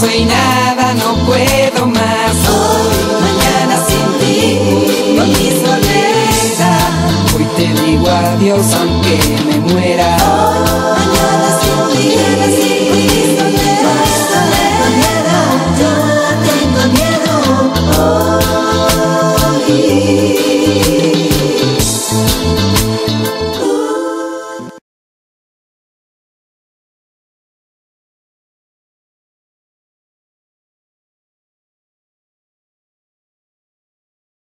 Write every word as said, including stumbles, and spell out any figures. Soy nada, no puedo más.